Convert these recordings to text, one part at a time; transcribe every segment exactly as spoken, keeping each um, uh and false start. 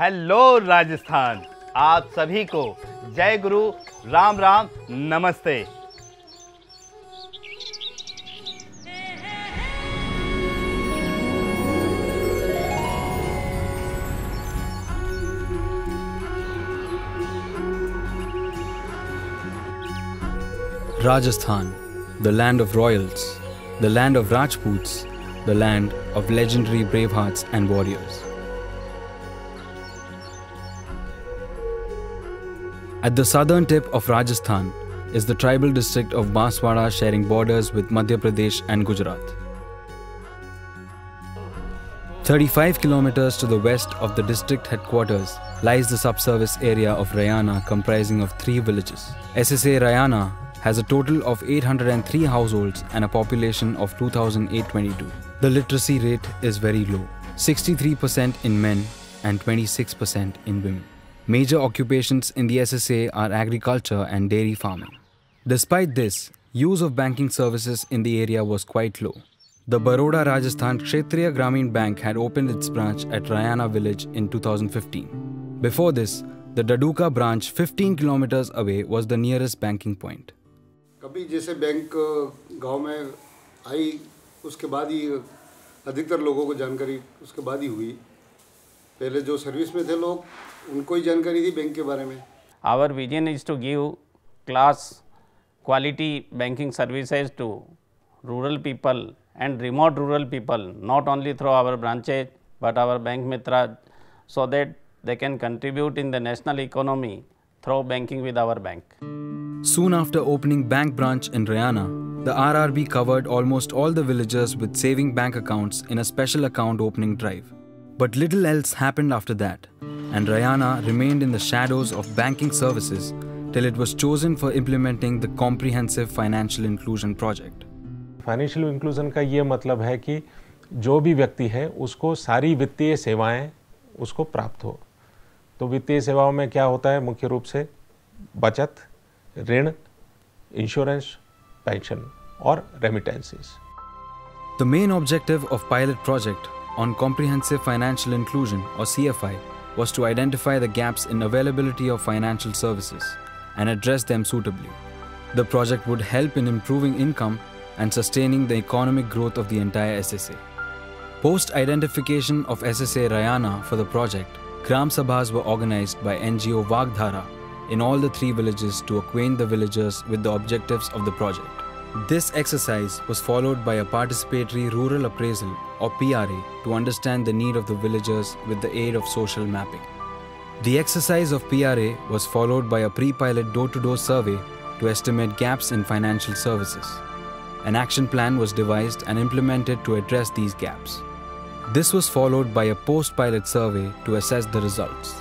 Hello Rajasthan, आप सभी को जय गुरु, राम राम, नमस्ते। Rajasthan, the land of royals, the land of Rajputs, the land of legendary bravehearts and warriors. At the southern tip of Rajasthan is the tribal district of Banswara, sharing borders with Madhya Pradesh and Gujarat. thirty-five kilometers to the west of the district headquarters lies the subservice area of Rayana, comprising of three villages. S S A Rayana has a total of eight hundred three households and a population of two thousand eight hundred twenty-two. The literacy rate is very low, sixty-three percent in men and twenty-six percent in women. Major occupations in the S S A are agriculture and dairy farming. Despite this, use of banking services in the area was quite low. The Baroda Rajasthan Kshetriya Grameen Bank had opened its branch at Rayana village in two thousand fifteen. Before this, the Daduka branch fifteen kilometers away was the nearest banking point. कभी जैसे bank गांव में आई, उसके बाद ही अधिकतर लोगों को जानकारी उसके बाद ही हुई. पहले जो सर्विस में थे लोग, उनको ही जानकारी थी बैंक के बारे में. Our vision is to give class quality banking services to rural people and remote rural people, not only through our branches but our bank Mitra, so that they can contribute in the national economy through banking with our bank. Soon after opening bank branch in Rayana, the R R B covered almost all the villagers with saving bank accounts in a special account opening drive. But little else happened after that, and Rayana remained in the shadows of banking services till it was chosen for implementing the comprehensive financial inclusion project. Financial inclusion का ये मतलब है कि जो भी व्यक्ति है उसको सारी वित्तीय सेवाएं उसको प्राप्त हो. तो वित्तीय सेवाओं में क्या होता है? मुख्य रूप से बचत, ऋण, इंश्योरेंस, पेंशन और remittances. The main objective of pilot project on comprehensive financial inclusion or C F I was to identify the gaps in availability of financial services and address them suitably. The project would help in improving income and sustaining the economic growth of the entire S S A. Post identification of S S A Rayana for the project, Gram Sabhas were organized by N G O Vagdhara in all the three villages to acquaint the villagers with the objectives of the project. This exercise was followed by a participatory rural appraisal or P R A to understand the need of the villagers with the aid of social mapping. The exercise of P R A was followed by a pre-pilot door-to-door survey to estimate gaps in financial services. An action plan was devised and implemented to address these gaps. This was followed by a post-pilot survey to assess the results.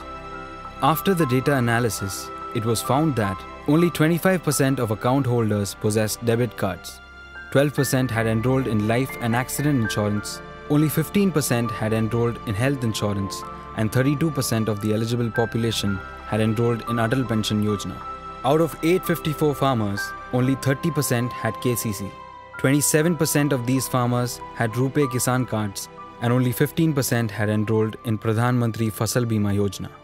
After the data analysis, it was found that only twenty-five percent of account holders possessed debit cards, twelve percent had enrolled in life and accident insurance, only fifteen percent had enrolled in health insurance, and thirty-two percent of the eligible population had enrolled in Atal Pension Yojana. Out of eight hundred fifty-four farmers, only thirty percent had K C C, twenty-seven percent of these farmers had Rupay Kisan cards, and only fifteen percent had enrolled in Pradhan Mantri Fasal Bima Yojana.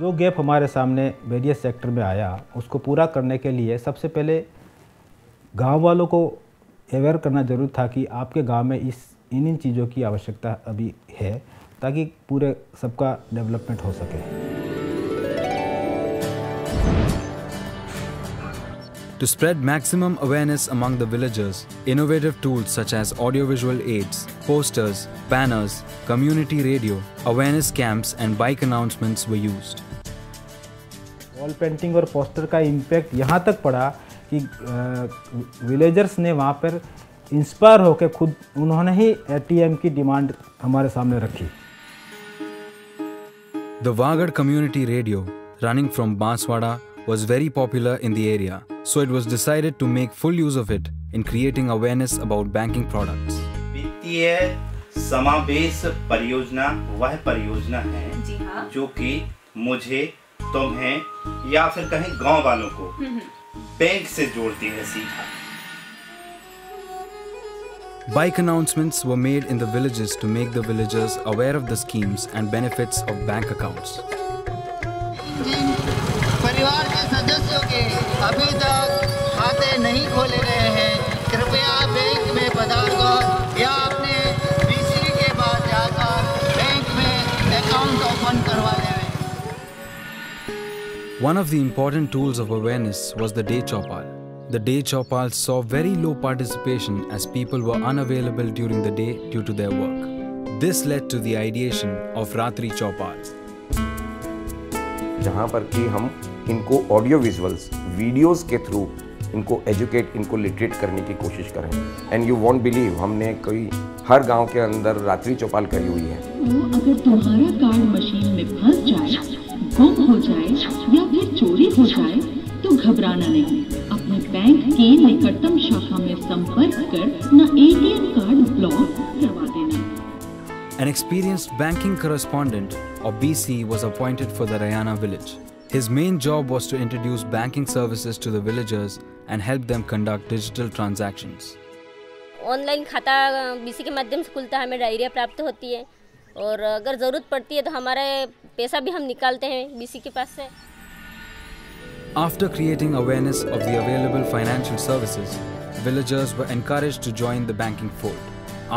जो gap हमारे सामने various sector में आया, उसको पूरा करने के लिए सबसे पहले गांव वालों को अवेयर करना जरूर था कि आपके गांव में इस इन इन चीज़ों की आवश्यकता अभी है, ताकि पूरे सबका डेवलपमेंट हो सके. To spread maximum awareness among the villagers, innovative tools such as audiovisual aids, posters, banners, community radio, awareness camps and bike announcements were used. Wall painting और poster का impact यहाँ तक पड़ा कि villagers ने वहाँ पर inspire होकर खुद उन्होंने ही A T M की demand हमारे सामने रखी. The Vagad Community Radio, running from Banswara, was very popular in the area, so it was decided to make full use of it in creating awareness about banking products. वित्तीय समावेश परियोजना वह परियोजना है जी हाँ, जो कि मुझे, तुम्हें या फिर कहीं गांव वालों को बैंक से जोड़ती है सीधा. Bike announcements were made in the villages to make the villagers aware of the schemes and benefits of bank accounts. परिवार के सदस्यों के अभी तक खाते नहीं खोले गए हैं, कृपया बैंक में पधारकर या अपने बीसी के बाद जाकर बैंक में अकाउंट ओपन करवा लें. One of the important tools of awareness was the Day Chaupaal. The Day Chaupaal saw very low participation as people were unavailable during the day due to their work. This led to the ideation of Ratri Chaupaal. जहाँ पर कि हम इनको audio visuals, videos के through इनको educate, इनको literate करने की कोशिश करें. And you won't believe हमने कोई हर गांव के अंदर रात्रि चौपाल करी हुई है. अगर तुम्हारा कार्ड मशीन में फंस जाए, गुम हो जाए या फिर चोरी हो जाए तो घबराना नहीं. अपने बैंक के निकटतम शाखा में संपर्क कर ना एटीएम कार्ड ब्लॉक करवा देना. An experienced banking correspondent or B C was appointed for the Rayana village. His main job was to introduce banking services to the villagers and help them conduct digital transactions. Online खाता B C के माध्यम से खुलता है, हमें diarrhoea प्राप्त होती है और अगर जरूरत पड़ती है तो हमारे पैसा भी हम निकालते हैं बीसी के पास से. After creating awareness of the available financial services, villagers were encouraged to join the banking fold.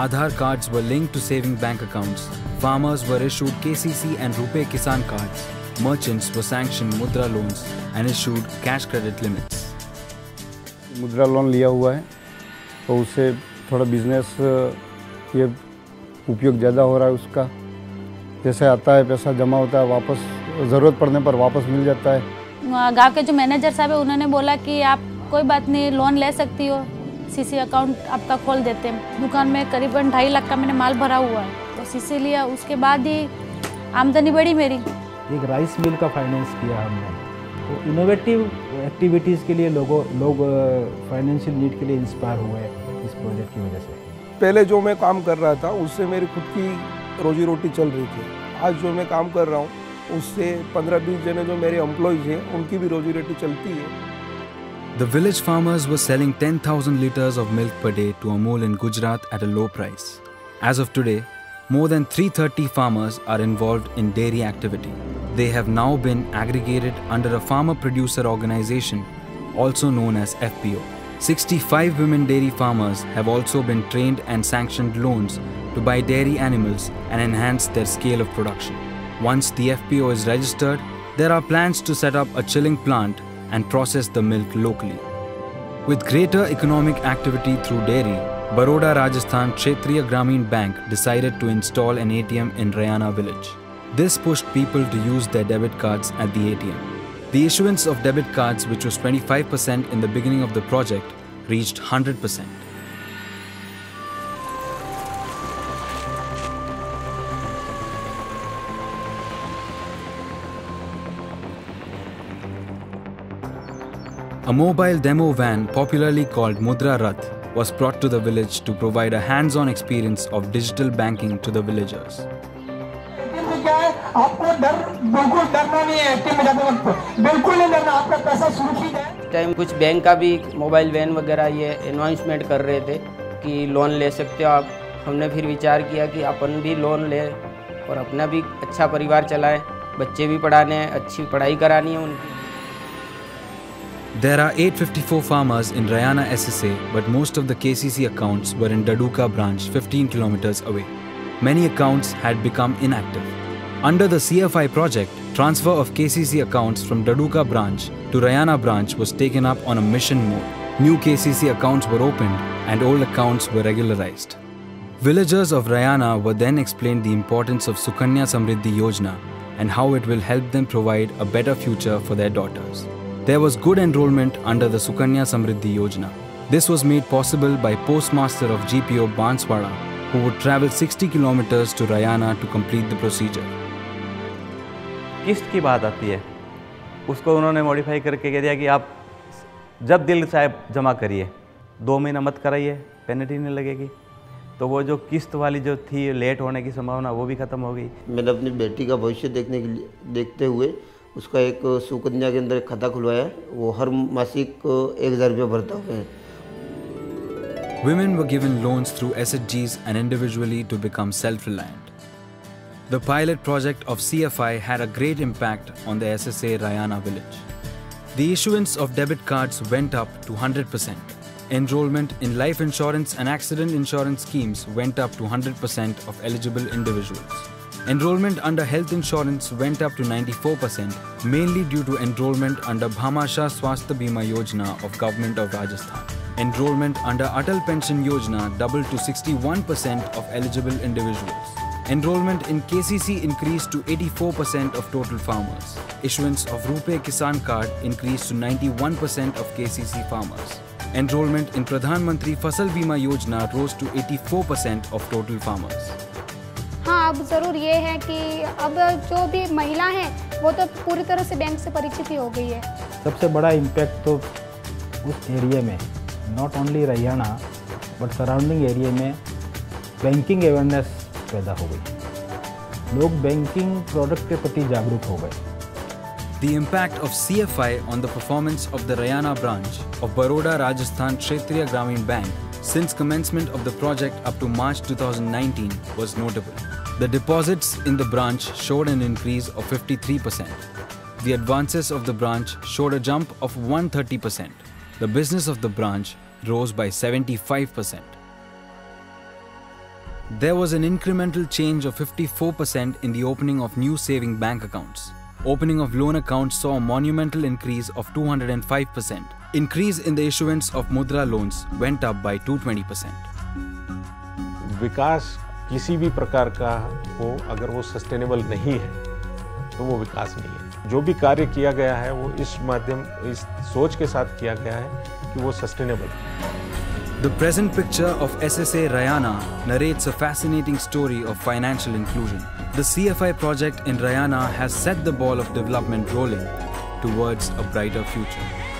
Aadhar cards were linked to saving bank accounts. Farmers were issued K C C and Rupay Kisan cards. Merchants were sanctioned Mudra loans and issued cash credit limits. Mudra loan लिया हुआ है तो उससे थोड़ा business ये उपयोग ज़्यादा हो रहा है उसका. जैसे आता है पैसा जमा होता है, वापस ज़रूरत पड़ने पर वापस मिल जाता है. गांव के जो मैनेजर साहब है उन्होंने बोला कि आप कोई बात नहीं लोन ले सकती हो, सीसी अकाउंट आपका खोल देते हैं. दुकान में करीबन ढाई लाख का मैंने माल भरा हुआ है तो सीसी लिया, उसके बाद ही आमदनी बढ़ी मेरी. एक राइस मिल का फाइनेंस किया हमने तो इनोवेटिव एक्टिविटीज़ के लिए लोगों लोग फाइनेंशियल नीड के लिए इंस्पायर हुए इस प्रोजेक्ट की वजह से. पहले जो मैं काम कर रहा था उससे मेरी खुद की रोजी रोटी चल रही थी. आज जो मैं काम कर रहा हूँ उससे पंद्रह बीस जने जो मेरे एम्प्लॉयज हैं उनकी भी रोजी रोटी चलती है. The village farmers were selling ten thousand liters of milk per day to Amul in Gujarat at a low price. As of today, more than three hundred thirty farmers are involved in dairy activity. They have now been aggregated under a farmer producer organization, also known as F P O. sixty-five women dairy farmers have also been trained and sanctioned loans to buy dairy animals and enhance their scale of production. Once the F P O is registered, there are plans to set up a chilling plant and process the milk locally. With greater economic activity through dairy, Baroda Rajasthan Kshetriya Grameen Bank decided to install an A T M in Rayana village. This pushed people to use their debit cards at the A T M. The issuance of debit cards, which was twenty-five percent in the beginning of the project, reached one hundred percent. A mobile demo van, popularly called Mudra Rath, was brought to the village to provide a hands-on experience of digital banking to the villagers. आपको डर बिल्कुल डरना नहीं है. Active में जाते वक्त बिल्कुल नहीं डरना, आपका पैसा सुरक्षित है. टाइम कुछ बैंक का भी मोबाइल वैन वगैरह ये अनाउंसमेंट कर रहे थे कि लोन ले सकते हो आप. हमने फिर विचार किया कि अपन भी लोन ले और अपना भी अच्छा परिवार चलाएं, बच्चे भी पढ़ाने हैं, अच्छी पढ़ाई करानी है उनकी. There are eight hundred fifty-four farmers in Rayana S S A, but most of the K C C accounts were in Daduka branch fifteen kilometres away. Many accounts had become inactive. Under the C F I project, transfer of K C C accounts from Daduka branch to Rayana branch was taken up on a mission mode. New K C C accounts were opened and old accounts were regularized. Villagers of Rayana were then explained the importance of Sukanya Samriddhi Yojana and how it will help them provide a better future for their daughters. There was good enrollment under the Sukanya Samriddhi Yojana. This was made possible by postmaster of G P O Banswara, who would travel sixty kilometers to Rayana to complete the procedure. किस्त की बात आती है उसको उन्होंने modify करके कह दिया कि आप जब दिल साहब जमा करिए, दो महीना मत कराइए, पेनल्टी नहीं लगेगी. तो वो जो किस्त वाली जो थी लेट होने की संभावना वो भी खत्म हो गई. मैंने अपनी बेटी का भविष्य देखने के लिए देखते हुए उसका एक सुकन्या के अंदर एक खाता खुलवाया. वो हर मासिक एक हज़ार रुपये भरता हुआ है. Women were given loans through S H Gs and individually to become self-reliant. The pilot project of C F I had a great impact on the S S A Rayana village. The issuance of debit cards went up to one hundred percent. Enrollment in life insurance and accident insurance schemes went up to one hundred percent of eligible individuals. Enrollment under health insurance went up to ninety-four percent, mainly due to enrollment under Bhamashah Swasthya Bima Yojana of Government of Rajasthan. Enrollment under Atal Pension Yojana doubled to sixty-one percent of eligible individuals. Enrollment in K C C increased to eighty-four percent of total farmers. Issuance of Rupee Kisan card increased to ninety-one percent of K C C farmers. Enrollment in Pradhan Mantri Fasal Bima Yojana rose to eighty-four percent of total farmers. हाँ अब ज़रूर ये है कि अब जो भी महिला है वो तो पूरी तरह से बैंक से परिचित ही हो गई है। सबसे बड़ा इम्पैक्ट तो उस एरिया में not only रैयाना but surrounding area में बैंकिंग अवेयरनेस पैदा हो गई। लोग बैंकिंग प्रोडक्ट के प्रति जागरूक हो गए। The impact of C F I on the performance of the Rayana branch of Baroda Rajasthan Kshetriya Grameen Bank since commencement of the project up to March two thousand nineteen was notable. The deposits in the branch showed an increase of fifty-three percent. The advances of the branch showed a jump of one hundred thirty percent. The business of the branch rose by seventy-five percent. There was an incremental change of fifty-four percent in the opening of new saving bank accounts. Opening of loan accounts saw a monumental increase of two hundred five percent. Increase in the issuance of Mudra loans went up by two hundred twenty percent. विकास किसी भी प्रकार का हो अगर वो sustainable नहीं है तो वो विकास नहीं है। जो भी कार्य किया गया है वो इस माध्यम इस सोच के साथ किया गया है कि वो सस्टेनेबल है। The present picture of S S A Rayana narrates a fascinating story of financial inclusion. The C F I project in Rayana has set the ball of development rolling towards a brighter future.